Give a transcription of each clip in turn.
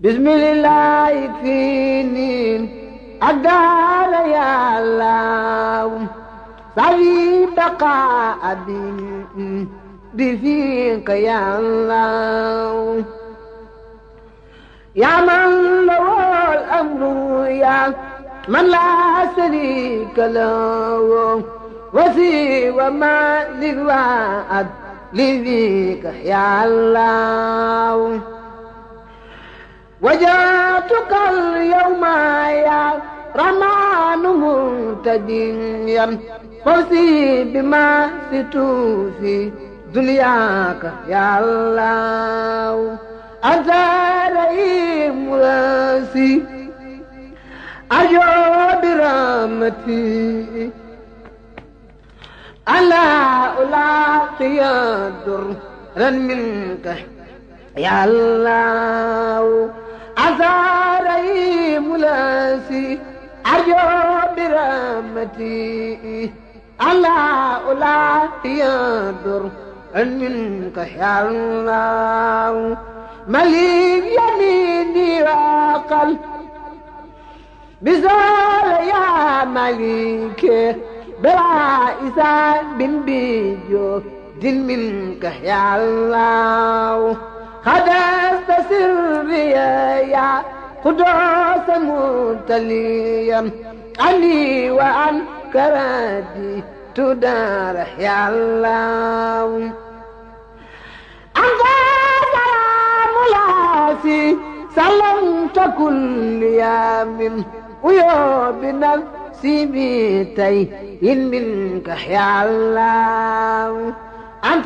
بسم الله يكفيني أقدر يا الله صلي بقى أبي بفيك يا الله يا من له الأمر يا من لا شريك له وسوى ما للوعد لذيك يا الله وجاتك اليوم يا رمان منتجيا فوزي بما ستوفي دنياك يا الله أنت رئيم راسي أجو برحمتي ألا ألاقي درا منك يا الله أزاري ملاسي أرجو برحمتي ألا ألاقي درا منك يا الله مليك يميني وقل بزول يا مليك بلا إسان بن بيجو دين منك يا الله خدست سري يا قدوس متليا أني وأن كرادي تدار يا الله أنت سلام لاسي سلمت كل يوم ويوم سيبيتي منك يا الله أنت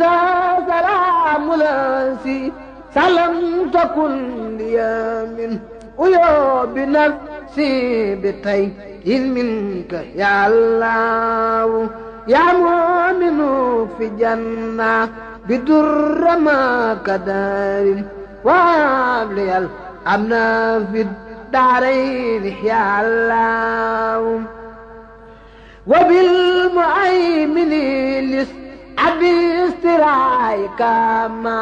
سلام لاسي سلمت كل يوم ويوم بنفسي بتي منك يا الله يا مؤمن في جنة بدر ما كدار وابلي الأمن في الدارين يا الله وبالمؤمن لس أبي استرايك ما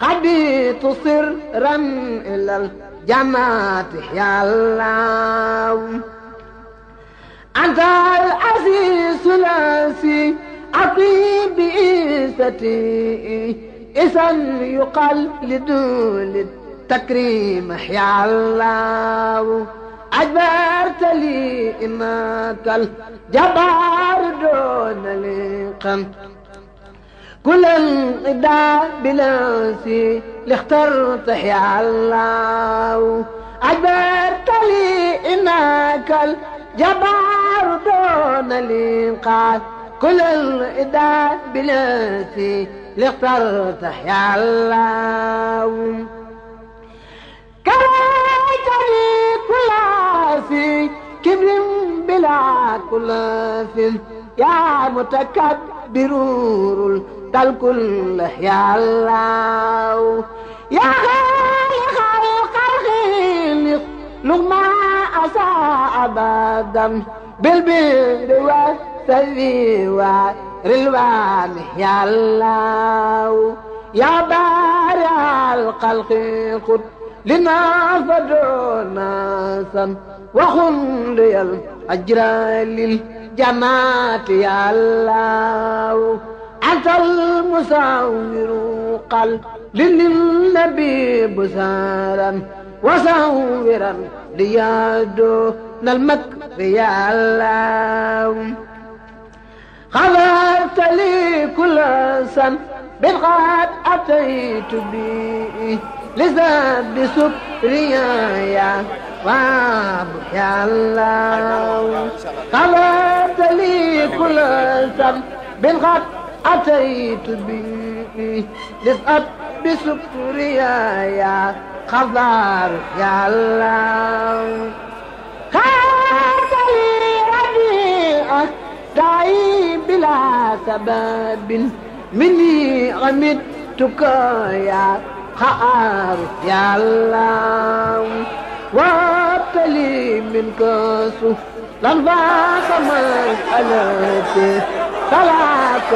خبيت سرا إلى الجماعة يا الله أنت العزيز لاسي أقي بإيستي إذن يقال لدول التكريم يا الله أجبرت لي إماك الجبار دون لقم كل انقضاء بلاسي لاخترت يا الله أجبرت لي إماك الجبار دون لقم كل انقضاء بلاسي لاخترت يا الله كرهتني كلاسي كبر بلا كلاس يا متكبر تلك الله يا الله يا خالق الخلق لما أساء بدم بالبر والسر والرلوان يا الله يا بارع الخلق خذ لنا فدعونا سن وخن لي الأجر للجماعة يا الله أنت المصور قل للنبي بصارا وصورا ليادو المكر يا الله خبرت لي كل سن بالغد أتيت بي لذاب بسبريايا واب يا الله قبلت لي كل سم بالغد أتيت بي لذاب بسبريايا خضار يا الله خارت لي رديئك دعي بلا سبب مني غمدتك يا خار يا الله وابتلي منك سوء لنفاق مسألتي طلاق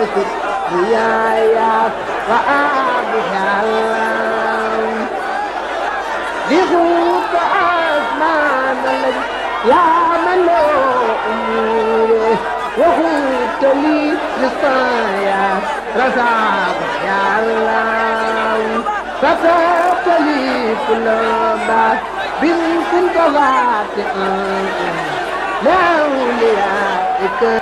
سريايا وآب يا الله يذوب عزمان الذي يعمل أموره وهو التوليد للصايا رزاق يا الله فسبت لي كل ما بنت الضوات أنت لأوليائك.